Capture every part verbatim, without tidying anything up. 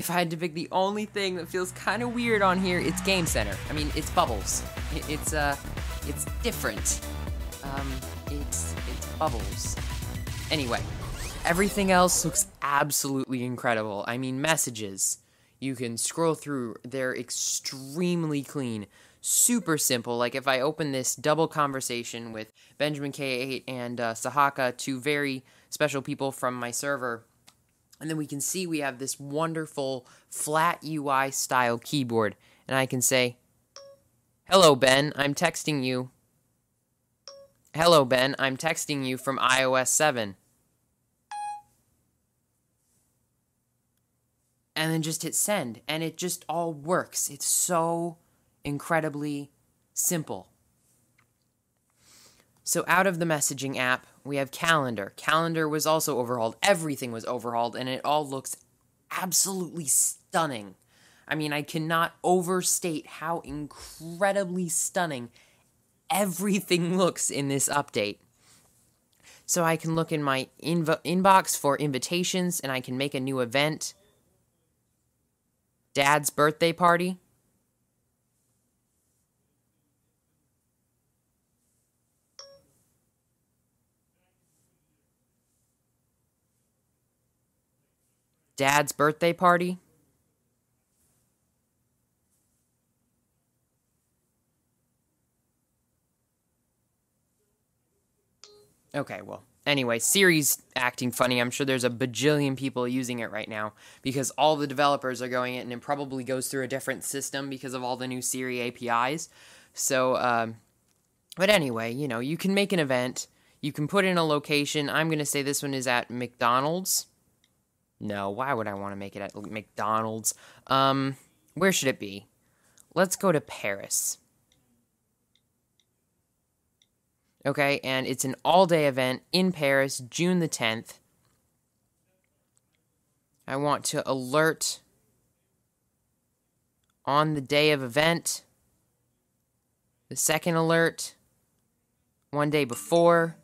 If I had to pick the only thing that feels kind of weird on here, it's Game Center. I mean, it's bubbles. It's, uh, it's different. Um, it's, it's bubbles. Anyway, everything else looks absolutely incredible. I mean, messages. You can scroll through. They're extremely clean. Super simple. Like, if I open this double conversation with Benjamin K eight and uh, Sahaka, two very special people from my server, and then we can see we have this wonderful flat U I style keyboard, and I can say, "Hello Ben, I'm texting you. Hello Ben, I'm texting you from i O S seven." And then just hit send, and it just all works. It's so incredibly simple. So out of the messaging app, we have Calendar. Calendar was also overhauled. Everything was overhauled, and it all looks absolutely stunning. I mean, I cannot overstate how incredibly stunning everything looks in this update. So I can look in my inv- inbox for invitations, and I can make a new event. Dad's birthday party. Dad's birthday party. Okay, well, anyway, Siri's acting funny. I'm sure there's a bajillion people using it right now because all the developers are going it, and it probably goes through a different system because of all the new Siri A P Is. So, um, but anyway, you know, you can make an event. You can put in a location. I'm going to say this one is at McDonald's. No, why would I want to make it at McDonald's? Um, where should it be? Let's go to Paris. Okay, and it's an all-day event in Paris, June the tenth. I want to alert on the day of event. The second alert, one day before,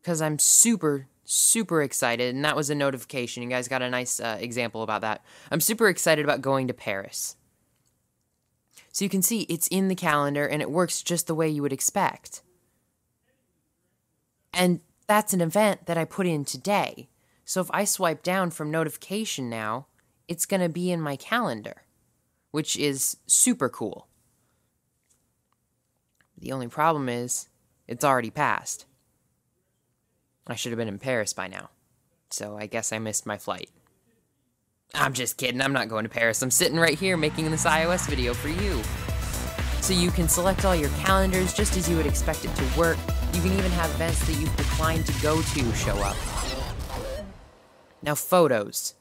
because I'm super... super excited, and that was a notification. You guys got a nice uh, example about that. I'm super excited about going to Paris. So you can see it's in the calendar, and it works just the way you would expect. And that's an event that I put in today. So if I swipe down from notification now, it's going to be in my calendar, which is super cool. The only problem is it's already passed. I should have been in Paris by now, so I guess I missed my flight. I'm just kidding, I'm not going to Paris. I'm sitting right here making this iOS video for you. So you can select all your calendars just as you would expect it to work. You can even have events that you've declined to go to show up. Now, photos.